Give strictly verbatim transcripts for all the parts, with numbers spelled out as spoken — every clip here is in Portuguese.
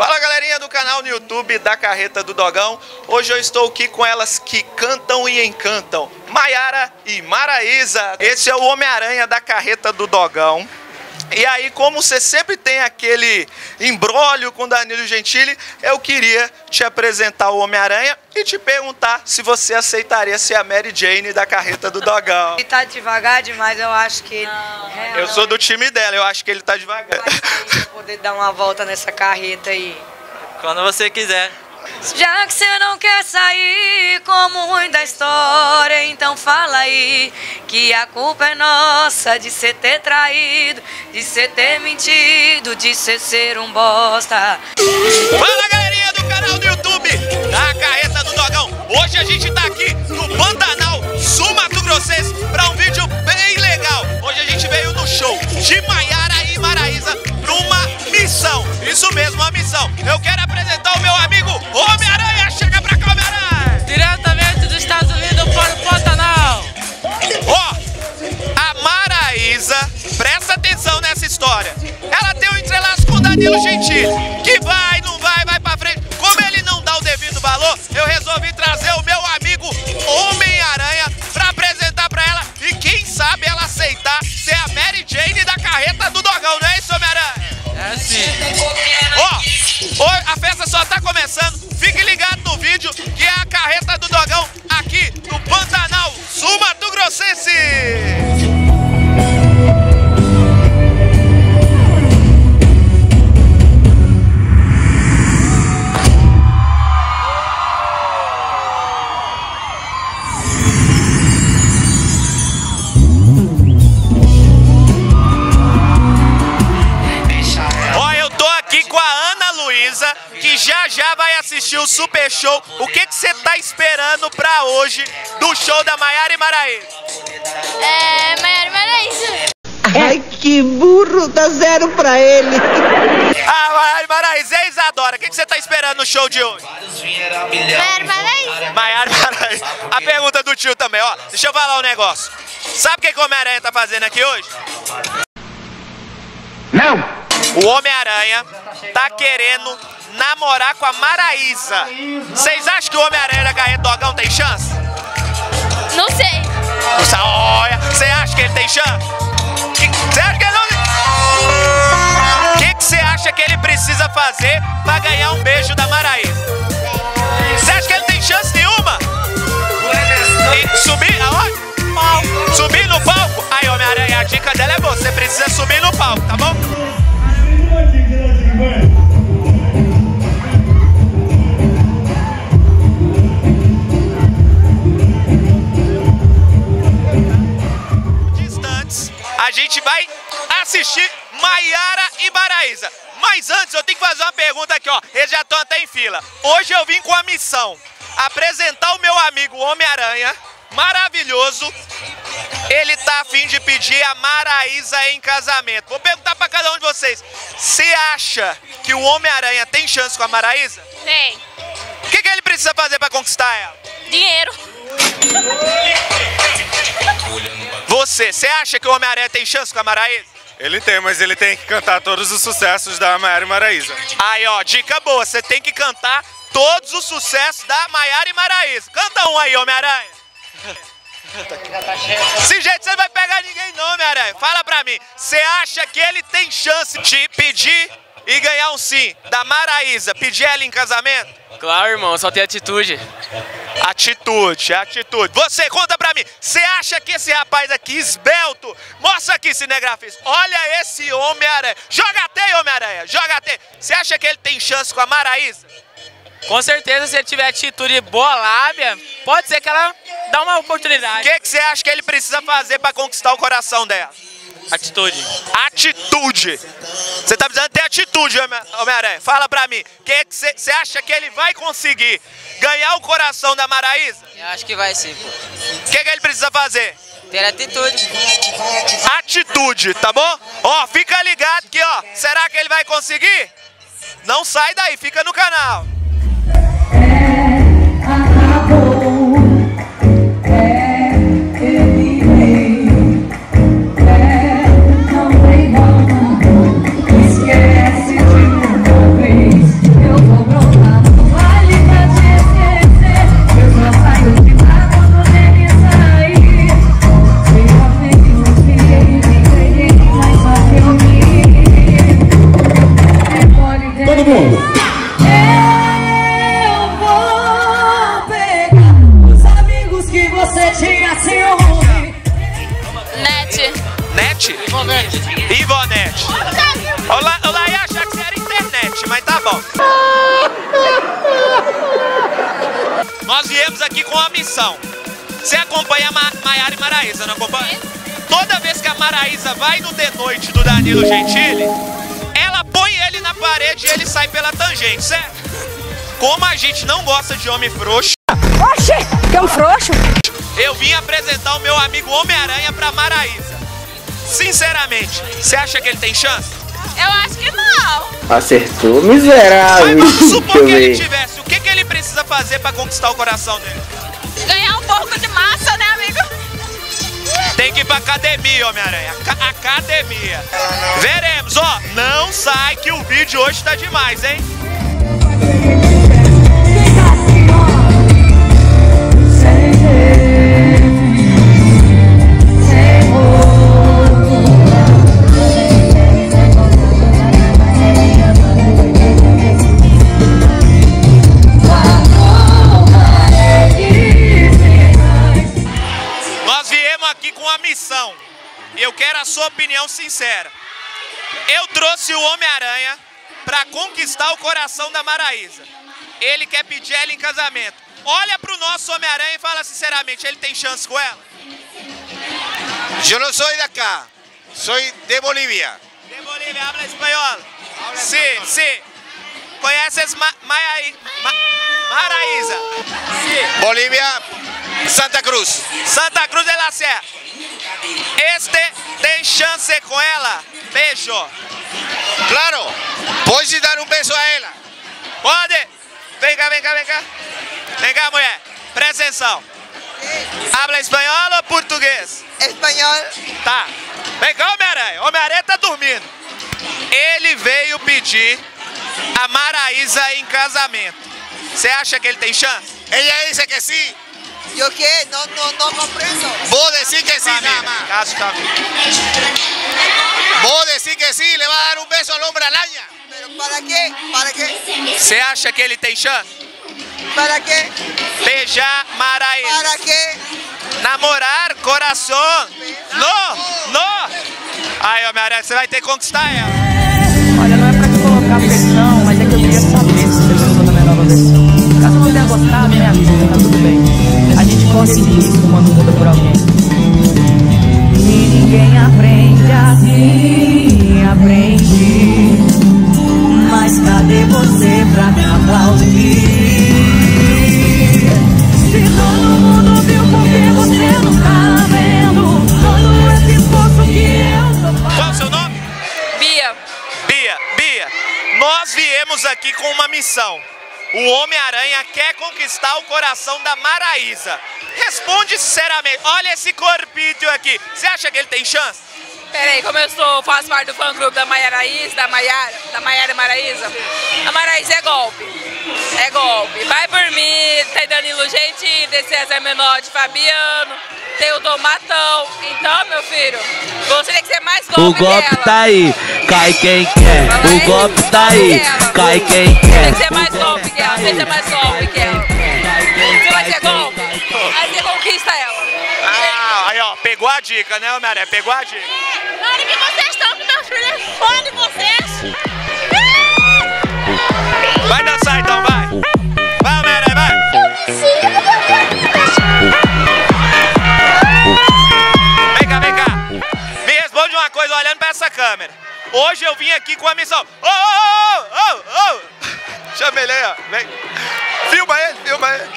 Fala galerinha do canal no YouTube da Carreta do Dogão. Hoje eu estou aqui com elas que cantam e encantam, Maiara e Maraísa. Esse é o Homem-Aranha da Carreta do Dogão. E aí, como você sempre tem aquele imbróglio com Danilo Gentili, eu queria te apresentar o Homem-Aranha e te perguntar se você aceitaria ser a Mary Jane da Carreta do Dogão. Ele tá devagar demais, eu acho que... Não, é, eu sou do time dela, eu acho que ele tá devagar. Vai poder dar uma volta nessa carreta aí. Quando você quiser. Já que você não quer sair como ruim da história, então fala aí que a culpa é nossa de cê ter traído, de cê ter mentido, de cê ser um bosta. Fala galerinha do canal do YouTube da Carreta do Dogão. Hoje a gente tá aqui no Pantanal Sul Mato Grossense pra um vídeo bem legal. Hoje a gente veio no show de Maiara e Maraísa pra uma missão. Isso mesmo, uma missão. Eu quero apresentar o meu amigo Homem-Aranha. Chega pra cá, Homem-Aranha! Diretamente dos Estados Unidos para o Pantanal. Ó, a Maraísa, presta atenção nessa história. Ela tem um entrelaço com o Danilo Gentili, que vai, não vai, vai pra frente. Como ele não dá o devido valor, eu resolvi trazer o meu amigo Homem-Aranha pra apresentar pra ela e quem sabe ela aceitar ser a Mary Jane da Carreta do Dogão, não é isso, Homem-Aranha? É sim. A festa só tá começando, fique ligado no vídeo que é a Carreta do Dogão aqui no Pantanal Sul Mato Grossense. Ó, eu tô aqui com a Luísa, que já já vai assistir o Super Show. O que que você tá esperando pra hoje do show da Maiara e Maraísa? É, Maiara e Maraísa. Ai, que burro, dá zero pra ele. Ah, Maiara e Maraísa, é Isadora, o que que você tá esperando no show de hoje? Maiara e Maraísa. Maiara e Maraísa. A pergunta do tio também, ó, deixa eu falar um negócio. Sabe o que que o Homem-Aranha tá fazendo aqui hoje? Não! O Homem-Aranha tá querendo namorar com a Maraísa. Vocês acham que o Homem-Aranha da Carreta do Dogão tem chance? Não sei. Nossa, olha, você acha que ele tem chance? Você acha que ele não... O que que você acha que ele precisa fazer pra ganhar um beijo da Maraísa? Você acha que ele tem chance nenhuma? E subir, aonde? Subir no palco? Aí, Homem-Aranha, a dica dela é boa, você precisa subir no palco, tá bom? Distantes, a gente vai assistir Maiara e Maraísa. Mas antes eu tenho que fazer uma pergunta aqui, ó. Eles já estão até em fila. Hoje eu vim com a missão: apresentar o meu amigo Homem-Aranha maravilhoso. Ele tá a fim de pedir a Maraísa em casamento. Vou perguntar pra cada um de vocês. Você acha que o Homem-Aranha tem chance com a Maraísa? Tem. O que que ele precisa fazer pra conquistar ela? Dinheiro. Você, você acha que o Homem-Aranha tem chance com a Maraísa? Ele tem, mas ele tem que cantar todos os sucessos da Maiara e Maraísa. Aí, ó, dica boa. Você tem que cantar todos os sucessos da Maiara e Maraísa. Canta um aí, Homem-Aranha. Esse jeito você não vai pegar ninguém não, minha aranha. Fala pra mim, você acha que ele tem chance de pedir e ganhar um sim da Maraísa, pedir ela em casamento? Claro, irmão, só tem atitude. Atitude, atitude. Você, conta pra mim, você acha que esse rapaz aqui, esbelto, mostra aqui, cinegrafista, olha esse Homem-Aranha. Joga até, Homem-Aranha, joga até. Você acha que ele tem chance com a Maraísa? Com certeza, se ele tiver atitude boa, lábia, pode ser que ela dá uma oportunidade. O que que você acha que ele precisa fazer para conquistar o coração dela? Atitude. Atitude. Você tá precisando ter atitude, Homem-Aranha. Fala pra mim, o que que você acha que ele vai conseguir ganhar o coração da Maraísa? Eu acho que vai sim, pô. O que que ele precisa fazer? Ter atitude. Atitude, tá bom? Ó, fica ligado que, ó, será que ele vai conseguir? Não sai daí, fica no canal. Esquece de novo, todo mundo. Eu vou pegar os amigos que você tinha, seu ruim. Net. Net? Ivonete. Ivonete. Olá, olá, ia achar que você era internet, mas tá bom. Nós viemos aqui com a missão. Você acompanha a Ma Maiara e Maraísa, não acompanha? Toda vez que a Maraísa vai no de noite do Danilo Gentili, ela põe ele na parede e ele sai pela tangente, certo? Como a gente não gosta de homem frouxo... Oxê, que é um frouxo? Eu vim apresentar o meu amigo Homem-Aranha pra Maraísa. Sinceramente, você acha que ele tem chance? Eu acho que não. Acertou, miserável. Mas vamos supor que ele tivesse, o que, que ele precisa fazer pra conquistar o coração dele? Ganhar um pouco de massa, né, amigo? Tem que ir pra academia, Homem-Aranha. Academia. Veremos, ó. Não sai que o vídeo hoje tá demais, hein? Eu quero a sua opinião sincera. Eu trouxe o Homem-Aranha para conquistar o coração da Maraísa. Ele quer pedir ela em casamento. Olha pro nosso Homem-Aranha e fala sinceramente, ele tem chance com ela? Eu não sou de cá, sou de Bolívia. De Bolívia, habla espanhol. Sim, sim. Sí, sí. Conheces Ma Maraísa? Sí. Bolívia, Santa Cruz. Santa Cruz de la Serra. Este tem chance com ela? Beijo. Claro, pode dar um beijo a ela. Pode. Vem cá, vem cá, vem cá. Vem cá, mulher. Presta atenção. Habla espanhol ou português? Espanhol. Tá. Vem cá, Homem-Aranha. Homem-Aranha tá dormindo. Ele veio pedir a Maraísa em casamento. Você acha que ele tem chance? Ela disse que sim. Yo que no, no, no comprendo. Vos decís que sí, nada más. Vos decís que sí, le va a dar un beso al hombre araña. ¿Pero para qué? ¿Para qué? ¿Se acha que él tiene chance? ¿Para qué? Beijar Maraísa. ¿Para qué? Namorar coração. No, no. Aí, Homem-Aranha, você vai ter que conquistar ela. Olha, não é pra te colocar pressão, mas é que eu queria saber se você gostou da minha nova versão. Caso não tenha gostado, minha amiga, tá tudo bem. A gente conseguir isso quando muda por alguém. E ninguém aprende assim, aprende. Mas cadê você pra me aplaudir? Se todo mundo viu porque você não tá vendo todo esse esforço que eu tô. Qual o seu nome? Bia. Bia, Bia, nós viemos aqui com uma missão. O Homem-Aranha quer conquistar o coração da Maraísa. Responde sinceramente. Olha esse corpício aqui. Você acha que ele tem chance? Peraí, como eu sou, faço parte do fã-clube da Maraísa, da Maiara, da Maiara e Maraísa, a Maraísa é golpe. É golpe. Vai por mim, tem Danilo Gentili, tem César Menotti, Fabiano, tem o Dom Matão. Então, meu filho, você tem que ser mais golpe. O golpe dela. Tá aí, cai quem quer. Fala o aí, golpe tá aí, dela. Cai quem quer. Tem que ser mais golpe. Seja mais golpe que ela. Você vai ser golpe, aí você conquista ela. Ah, aí ó, pegou a dica, né, Homem-Aranha? Pegou a dica. É, na hora que vocês estão com meus filhos, é fã de vocês. Vai dançar então, vai. Vai, Homem-Aranha, vai. Vem cá, vem cá. Me responde uma coisa olhando pra essa câmera. Hoje eu vim aqui com a missão. Ô, ô, ô, ô, ô. Chama ele aí, ó. Vem. Filma ele, filma ele.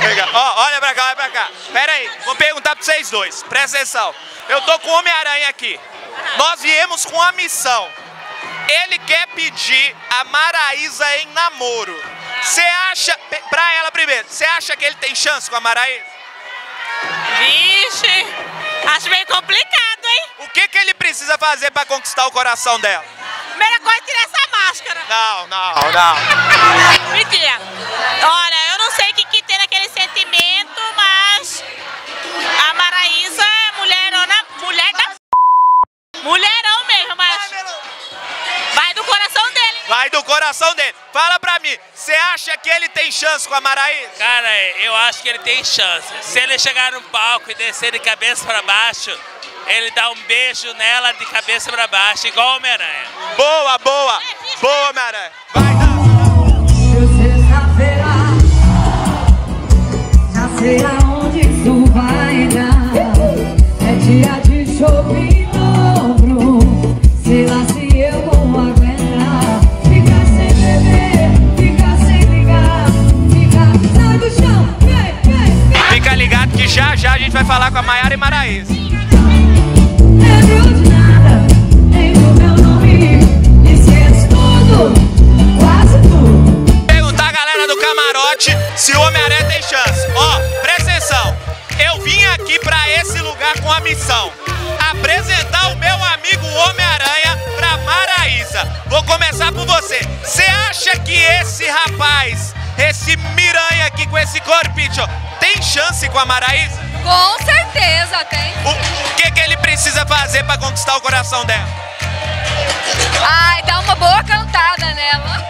Pega. Ó, olha pra cá, olha pra cá. Pera aí, vou perguntar pra vocês dois. Presta atenção. Eu tô com o Homem-Aranha aqui. Nós viemos com a missão. Ele quer pedir a Maraísa em namoro. Você acha... Pra ela primeiro. Você acha que ele tem chance com a Maraísa? Vixe. Acho meio complicado. O que que ele precisa fazer pra conquistar o coração dela? Primeira coisa, tirar essa máscara. Não, não, não. Mentira. Olha, eu não sei o que que tem naquele sentimento, mas a Maraísa é mulher, mulher da p***. Mulherão mesmo, mas vai do coração dele. Né? Vai do coração dele. Fala pra mim, você acha que ele tem chance com a Maraísa? Cara, eu acho que ele tem chance. Se ele chegar no palco e descer de cabeça pra baixo, ele dá um beijo nela de cabeça pra baixo, igual o Homem-Aranha. Boa, boa, boa, Homem-Aranha. Vai dar. Já sei aonde isso vai dar. É dia de chover. Fica ligado que já já a gente vai falar com a Maiara e Maraísa. Perguntar a galera do camarote se o Homem-Aranha tem chance. Ó, presta atenção. Eu vim aqui pra esse lugar com a missão: apresentar o meu amigo Homem-Aranha pra Maraísa. Vou começar por você. Você acha que esse rapaz, esse miranha aqui com esse corpinho, tem chance com a Maraísa? Com certeza tem. O, o que, que ele precisa fazer pra conquistar o coração dela? Ai, dá uma boa cantada nela.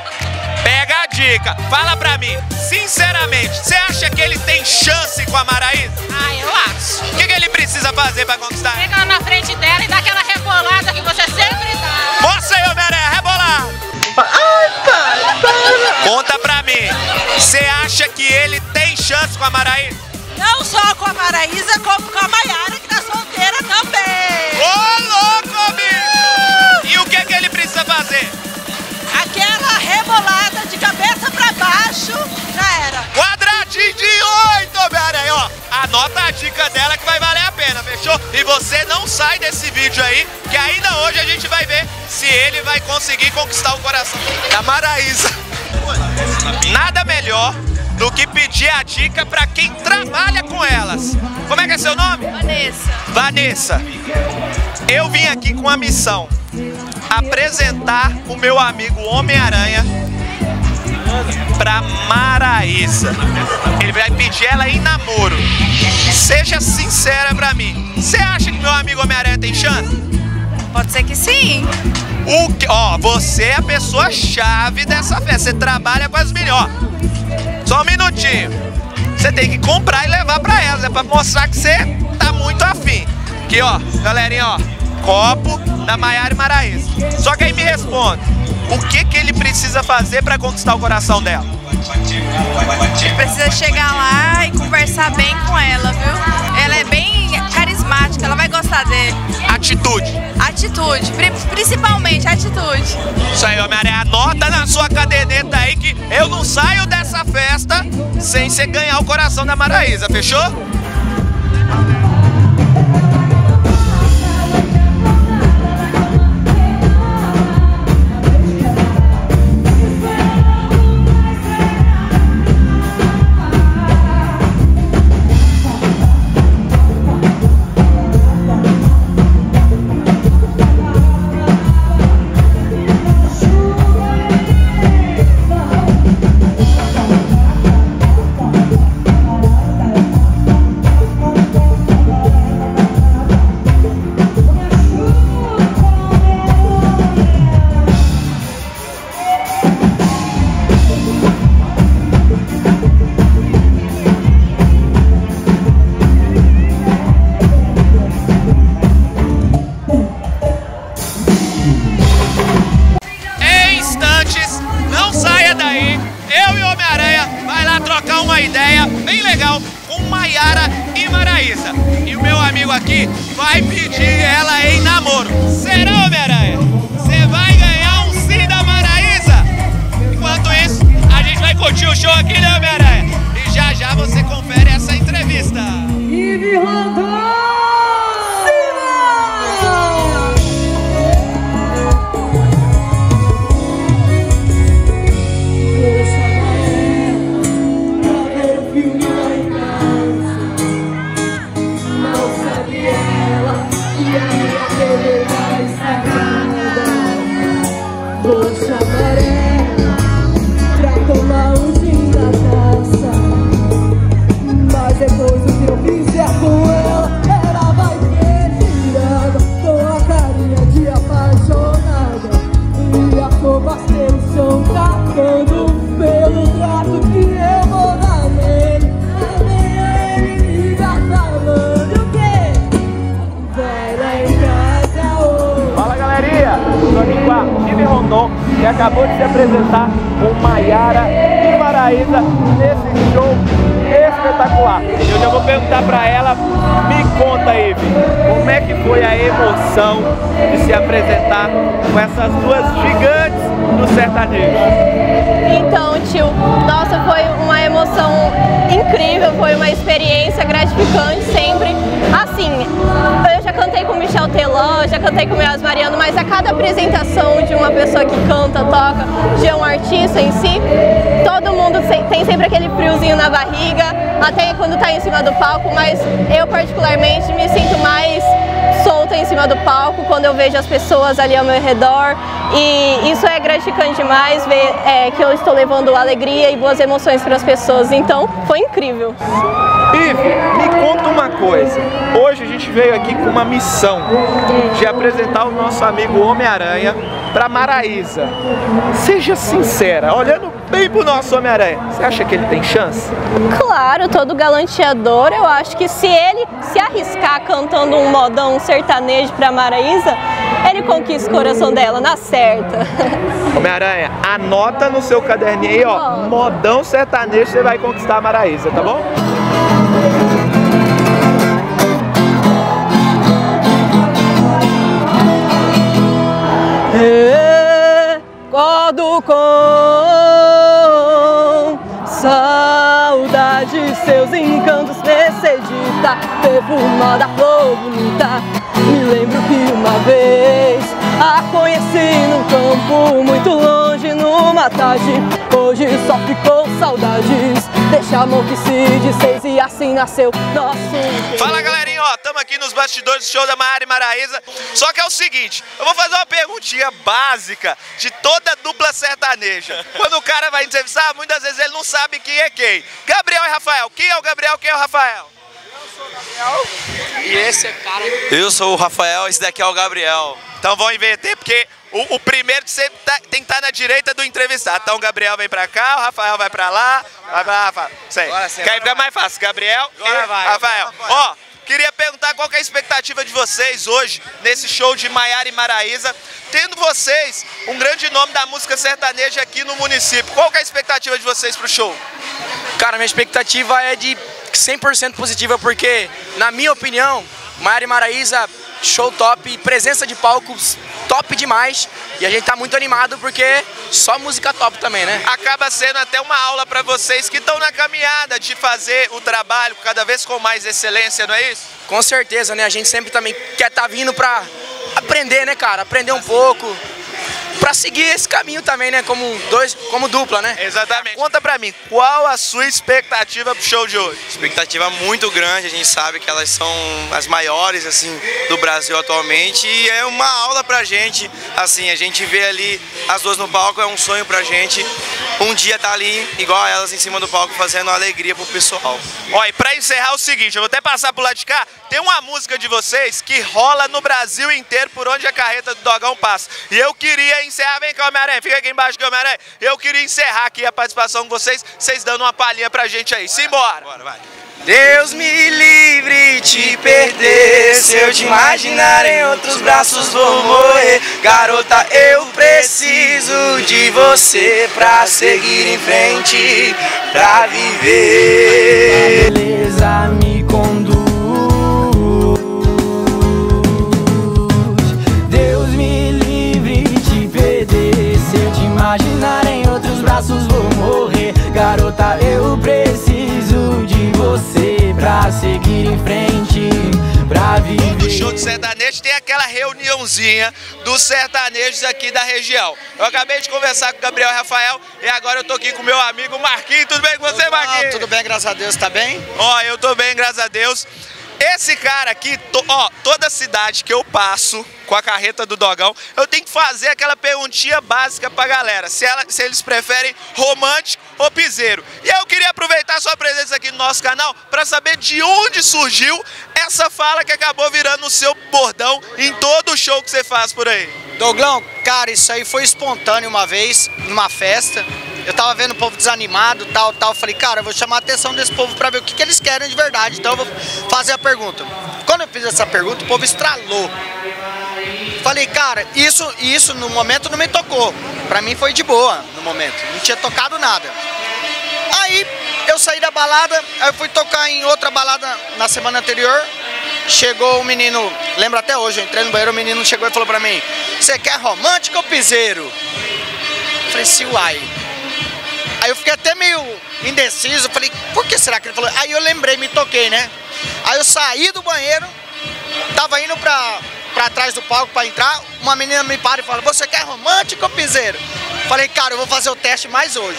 Pega a dica. Fala pra mim, sinceramente, você acha que ele tem chance com a Maraísa? Ah, eu acho. O que, que ele precisa fazer pra conquistar? Chega ela na frente dela e dá aquela rebolada que você sempre dá. Mostra aí, Homem-Aranha, rebolada. Ai, pai, pai. Conta pra mim, você acha que ele tem chance com a Maraísa? Não só com a Maraísa, como com a Maiara, que tá solteira também. Ô, louco, amigo! E o que, que ele precisa fazer? Aquela rebolada de cabeça pra baixo, já era. Quadradinho de oito, Homem-Aranha, ó. Anota a dica dela que vai valer a pena, fechou? E você não sai desse vídeo aí, que ainda hoje a gente vai ver se ele vai conseguir conquistar o coração da Maraísa. Nada melhor do que pedir a dica pra quem trabalha com elas. Como é que é seu nome? Vanessa. Vanessa, eu vim aqui com a missão: apresentar o meu amigo Homem-Aranha pra Maraísa. Ele vai pedir ela em namoro. Seja sincera pra mim, você acha que meu amigo Homem-Aranha tem chance? Pode ser que sim. O que, ó, você é a pessoa chave dessa festa, você trabalha com as melhores. Só um minutinho, você tem que comprar e levar pra ela, é pra mostrar que você tá muito afim. Aqui, ó, galerinha, ó, copo da Maiara e Maraísa. Só que aí me responde, o que que ele precisa fazer pra conquistar o coração dela? Ele precisa chegar lá e conversar bem com ela, viu? Ela é bem carismática, ela vai gostar dele. Atitude. Atitude, principalmente atitude. Isso aí, Homem-Aranha, anota na sua caderneta aí que eu não saio dessa festa sem você ganhar o coração da Maraísa, fechou? Vai pedir ela em namoro. Será, Homem-Aranha? Você vai ganhar um sim da Maraísa? Enquanto isso, a gente vai curtir o show aqui, né, Homem-Aranha? E já já você confere essa entrevista. Ive Rondon! Yeah. acabou de se apresentar com Maiara e Maraísa nesse show espetacular. Eu já vou perguntar pra ela, me conta, Ive, como é que foi a emoção de se apresentar com essas duas gigantes do sertanejo? Então, tio, nossa, foi uma emoção incrível, foi uma experiência gratificante sempre. Assim, eu já cantei com o Michel Teló, já cantei com o Mias Mariano, mas a cada apresentação de uma pessoa que canta, toca, de um artista em si, todo mundo tem sempre aquele friozinho na barriga, até quando tá em cima do palco, mas eu particularmente me sinto mais solta em cima do palco quando eu vejo as pessoas ali ao meu redor, e isso é gratificante demais ver é, que eu estou levando alegria e boas emoções para as pessoas, então foi incrível. Ive, me conta uma coisa, hoje a gente veio aqui com uma missão de apresentar o nosso amigo Homem-Aranha para Maraísa. Seja sincera, olhando bem pro nosso Homem-Aranha, você acha que ele tem chance? Claro, todo galanteador, eu acho que se ele se arriscar cantando um modão sertanejo para Maraísa, ele conquista o coração dela, na certa. Homem-Aranha, anota no seu caderninho aí, ó, modão sertanejo, você vai conquistar a Maraísa, tá bom? Recordo com saudade seus encantos, necessita perfumada flor bonita. Me lembro que uma vez a conheci num campo muito longe, numa tarde. Hoje só ficou saudades, deixa amor que se desfez e assim nasceu nosso... Fala, galerinha, ó, tamo aqui nos bastidores do show da Maiara e Maraísa. Só que é o seguinte, eu vou fazer uma perguntinha básica de toda dupla sertaneja. Quando o cara vai entrevistar, muitas vezes ele não sabe quem é quem. Gabriel e Rafael, quem é o Gabriel, quem é o Rafael? Eu sou o Gabriel e esse é o cara... Eu sou o Rafael, esse daqui é o Gabriel. Então vão inverter, porque... O, o primeiro que sempre tá, tem que estar tá na direita do entrevistado. Então o Gabriel vem pra cá, o Rafael vai pra lá. Vai pra lá, Rafael. Sei. Que aí fica mais fácil. Gabriel e vai. Rafael. Ó, queria perguntar qual que é a expectativa de vocês hoje nesse show de Maiara e Maraísa, tendo vocês um grande nome da música sertaneja aqui no município. Qual que é a expectativa de vocês pro show? Cara, minha expectativa é de cem por cento positiva, porque, na minha opinião, Maiara e Maraísa, show top, presença de palcos top demais, e a gente tá muito animado porque só música top também, né? Acaba sendo até uma aula para vocês que estão na caminhada de fazer o trabalho cada vez com mais excelência, não é isso? Com certeza, né? A gente sempre também quer estar tá vindo para aprender, né, cara? Aprender um pouco, para seguir esse caminho também, né? Como dois, como dupla, né? Exatamente. Conta pra mim, qual a sua expectativa pro show de hoje? Expectativa muito grande, a gente sabe que elas são as maiores, assim, do Brasil atualmente, e é uma aula pra gente, assim, a gente vê ali as duas no palco, é um sonho pra gente, um dia tá ali, igual elas em cima do palco, fazendo alegria pro pessoal. Ó, e pra encerrar é o seguinte, eu vou até passar pro lado de cá, tem uma música de vocês que rola no Brasil inteiro, por onde a carreta do Dogão passa, e eu queria encerrar, vem cá, Homem-Aranha, fica aqui embaixo, Homem-Aranha. Eu queria encerrar aqui a participação com vocês, vocês dando uma palhinha pra gente aí. Simbora! Bora, vai. Deus me livre de perder, se eu te imaginar em outros braços vou morrer. Garota, eu preciso de você pra seguir em frente, pra viver. A beleza me conduz. Imaginar em outros braços vou morrer. Garota, eu preciso de você pra seguir em frente, pra viver. No show de sertanejo tem aquela reuniãozinha dos sertanejos aqui da região. Eu acabei de conversar com o Gabriel e Rafael e agora eu tô aqui com o meu amigo Marquinhos. Tudo bem com você, Marquinhos? Tudo bem, graças a Deus, tá bem? Ó, eu tô bem, graças a Deus. Esse cara aqui, to, ó, toda cidade que eu passo com a carreta do Dogão, eu tenho que fazer aquela perguntinha básica pra galera, se, ela, se eles preferem romântico ou piseiro. E eu queria aproveitar a sua presença aqui no nosso canal pra saber de onde surgiu essa fala que acabou virando o seu bordão em todo o show que você faz por aí. Doglão, cara, isso aí foi espontâneo uma vez, numa festa. Eu tava vendo o povo desanimado, tal, tal. Falei, cara, eu vou chamar a atenção desse povo pra ver o que, que eles querem de verdade. Então eu vou fazer a pergunta. Quando eu fiz essa pergunta, o povo estralou. Falei, cara, isso, isso no momento não me tocou. Pra mim foi de boa no momento, não tinha tocado nada. Aí eu saí da balada, aí eu fui tocar em outra balada na semana anterior. Chegou um menino, lembro até hoje, eu entrei no banheiro, o menino chegou e falou pra mim: "Você quer romântico ou piseiro?" Eu falei assim, uai. Aí eu fiquei até meio indeciso, falei, por que será que ele falou? Aí eu lembrei, me toquei, né? Aí eu saí do banheiro, tava indo pra, pra trás do palco pra entrar, uma menina me para e fala, você quer romântico ou piseiro? Falei, cara, eu vou fazer o teste mais hoje.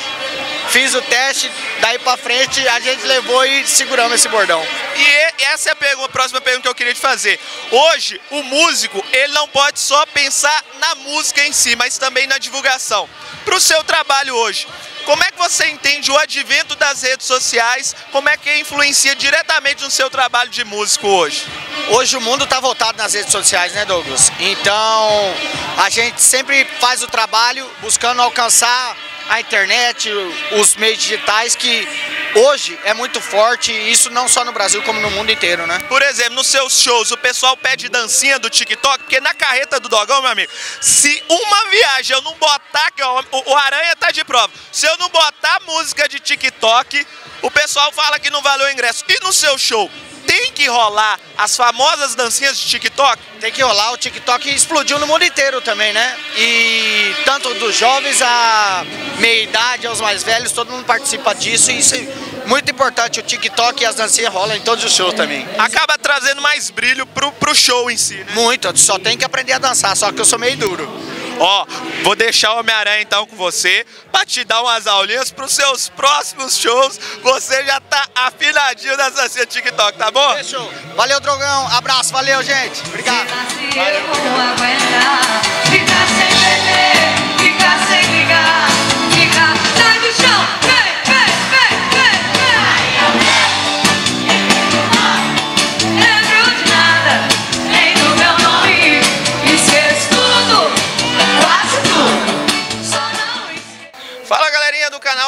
Fiz o teste, daí pra frente a gente levou e seguramos esse bordão. E essa é a, pergunta, a próxima pergunta que eu queria te fazer. Hoje, o músico, ele não pode só pensar na música em si, mas também na divulgação. Pro seu trabalho hoje, como é que você entende o advento das redes sociais? Como é que influencia diretamente no seu trabalho de músico hoje? Hoje o mundo está voltado nas redes sociais, né, Douglas? Então, a gente sempre faz o trabalho buscando alcançar a internet, os meios digitais, que hoje é muito forte, isso não só no Brasil, como no mundo inteiro, né? Por exemplo, nos seus shows, o pessoal pede dancinha do TikTok, porque na carreta do Dogão, meu amigo, se uma viagem eu não botar, que o Aranha tá de prova, se eu não botar música de TikTok, o pessoal fala que não valeu o ingresso. E no seu show, tem que rolar as famosas dancinhas de TikTok? Tem que rolar, o TikTok explodiu no mundo inteiro também, né? E tanto dos jovens à meia-idade, aos mais velhos, todo mundo participa disso e isso é muito importante. O TikTok e as dancinhas rolam em todos os shows também. Acaba trazendo mais brilho pro, pro show em si, né? Muito, só tem que aprender a dançar, só que eu sou meio duro. Ó, oh, vou deixar o Homem-Aranha então com você, pra te dar umas aulinhas pros seus próximos shows. Você já tá afinadinho nessa dancinha TikTok, tá bom? Fechou. Valeu, Drogão. Abraço, valeu, gente. Obrigado. Valeu, obrigado.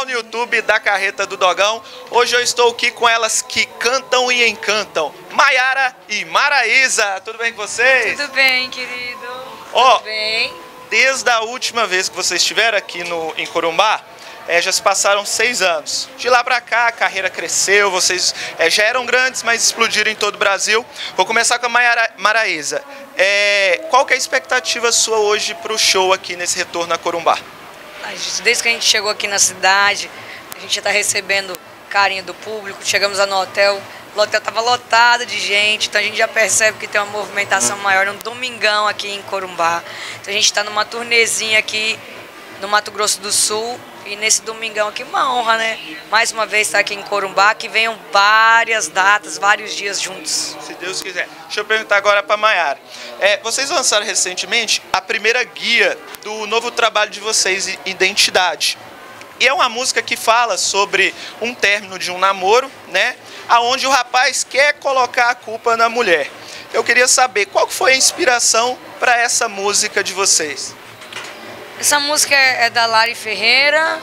No YouTube da Carreta do Dogão. Hoje eu estou aqui com elas que cantam e encantam, Maiara e Maraísa. Tudo bem com vocês? Tudo bem, querido. Ó, tudo bem. Desde a última vez que vocês estiveram aqui no, em Corumbá, é, já se passaram seis anos. De lá pra cá, a carreira cresceu, vocês é, já eram grandes, mas explodiram em todo o Brasil. Vou começar com a Maiara, Maraísa. É, qual que é a expectativa sua hoje pro show aqui nesse retorno a Corumbá? Desde que a gente chegou aqui na cidade, a gente já está recebendo carinho do público. Chegamos lá no hotel, o hotel estava lotado de gente, então a gente já percebe que tem uma movimentação maior no domingão aqui em Corumbá. Então a gente está numa turnezinha aqui no Mato Grosso do Sul e nesse domingão aqui, uma honra, né? Mais uma vez estar aqui em Corumbá, que venham várias datas, vários dias juntos. Se Deus quiser. Deixa eu perguntar agora para a Maiara. É, vocês lançaram recentemente a primeira guia do novo trabalho de vocês, Identidade. E é uma música que fala sobre um término de um namoro, né? Aonde o rapaz quer colocar a culpa na mulher. Eu queria saber qual foi a inspiração para essa música de vocês. Essa música é da Lari Ferreira,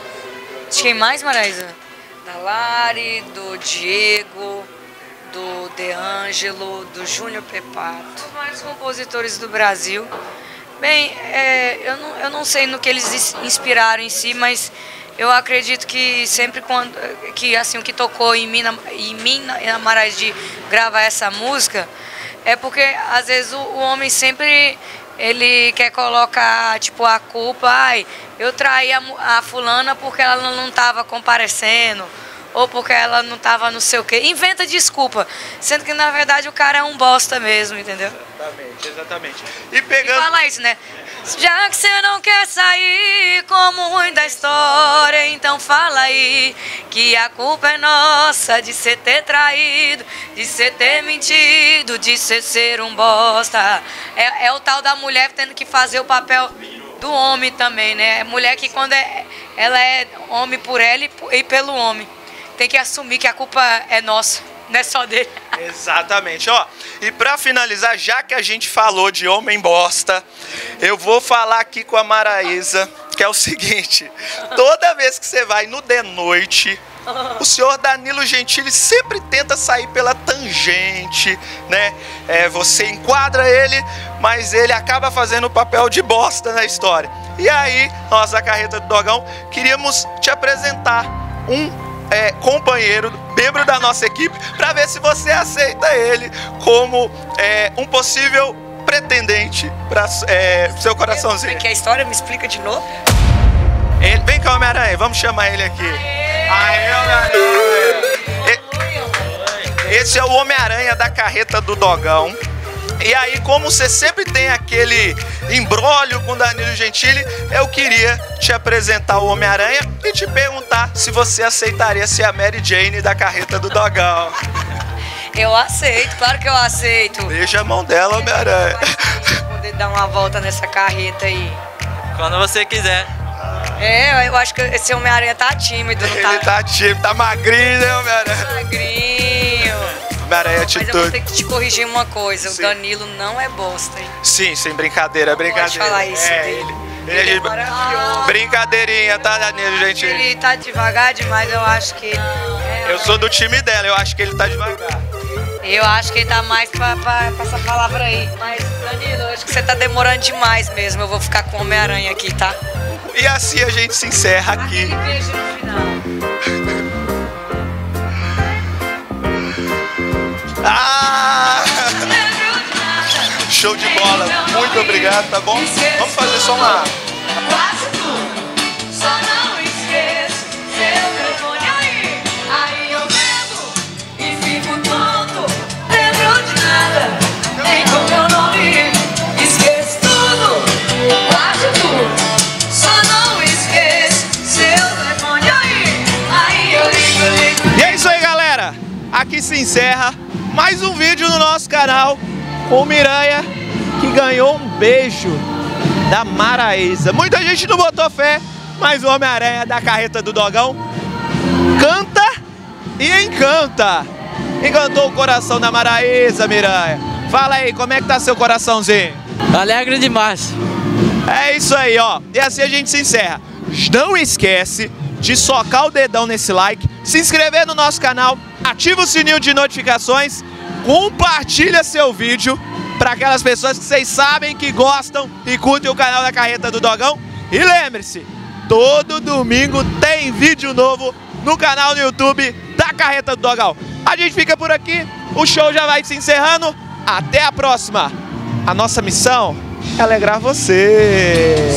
de quem mais, Maraísa? Da Lari, do Diego, do De Ângelo, do Júnior Pepato, vários compositores do Brasil. Bem, é, eu, não, eu não sei no que eles inspiraram em si, mas eu acredito que sempre quando, que assim, o que tocou em mim, na, em mim, na Maraísa, de gravar essa música, é porque às vezes o, o homem sempre... ele quer colocar, tipo, a culpa, ai, eu traí a, a fulana porque ela não estava comparecendo, ou porque ela não estava não sei o quê. Inventa desculpa, sendo que, na verdade, o cara é um bosta mesmo, entendeu? Exatamente, exatamente. E pegando... E fala isso, né? Já que você não quer sair como ruim da história, então fala aí que a culpa é nossa de você ter traído, de você ter mentido, de você ser um bosta. É, é o tal da mulher tendo que fazer o papel do homem também, né? Mulher que quando é, ela é homem por ela e, e pelo homem. Tem que assumir que a culpa é nossa. Não é só dele. Exatamente, ó. E pra finalizar, já que a gente falou de homem bosta, eu vou falar aqui com a Maraísa, que é o seguinte: toda vez que você vai no de noite, O senhor Danilo Gentili sempre tenta sair pela tangente, né? É, você enquadra ele, mas ele acaba fazendo o papel de bosta na história. E aí, nós da Carreta do Dogão queríamos te apresentar um é, companheiro, membro da nossa equipe, para ver se você aceita ele como é, um possível pretendente para é, seu coraçãozinho. Que a história me explica de novo. Ele, vem cá, Homem-Aranha, vamos chamar ele aqui. Aê, Homem-Aranha! Esse é o Homem-Aranha da Carreta do Dogão. E aí, como você sempre tem aquele imbróglio com Danilo Gentili, eu queria te apresentar o Homem-Aranha e te perguntar se você aceitaria ser a Mary Jane da Carreta do Dogão. Eu aceito, claro que eu aceito. Beija a mão dela, Homem-Aranha. Poder dar uma volta nessa carreta aí. Quando você quiser. É, eu acho que esse Homem-Aranha tá tímido, não tá? Ele tá tímido, tá magrinho, né, Homem-Aranha? Magrinho. Homem-Aranha atitude. Mas eu vou ter que te corrigir uma coisa, sim. O Danilo não é bosta, hein? Sim, sem brincadeira, é brincadeira. Pode falar isso é, dele. Ele, ele, ele é maravilhoso. Brincadeirinha, tá, Danilo, gente? Ele tá devagar demais, eu acho que... É, eu sou do time dela, eu acho que ele tá devagar. Eu acho que ele tá mais pra, pra, pra essa palavra aí. Mas, Danilo, eu acho que você tá demorando demais mesmo, eu vou ficar com o Homem-Aranha aqui, tá? E assim a gente se encerra aqui. Aquele beijo no final. Ah! Show de bola. Muito obrigado, tá bom? Vamos fazer só uma... Quase tudo, só não esqueço seu telefone aí. Aí eu bebo e fico tonto. Lembro de nada, nem com meu nome. Esqueço tudo, quase tudo. Aqui se encerra mais um vídeo no nosso canal com o Miranha, que ganhou um beijo da Maraísa. Muita gente não botou fé, mas o Homem-Aranha da Carreta do Dogão canta e encanta. Encantou o coração da Maraísa, Miranha. Fala aí, como é que tá seu coraçãozinho? Alegre demais. É isso aí, ó. E assim a gente se encerra. Não esquece de socar o dedão nesse like, se inscrever no nosso canal, ativa o sininho de notificações, compartilha seu vídeo para aquelas pessoas que vocês sabem que gostam e curtem o canal da Carreta do Dogão. E lembre-se, todo domingo tem vídeo novo no canal do YouTube da Carreta do Dogão. A gente fica por aqui, o show já vai se encerrando. Até a próxima. A nossa missão é alegrar você.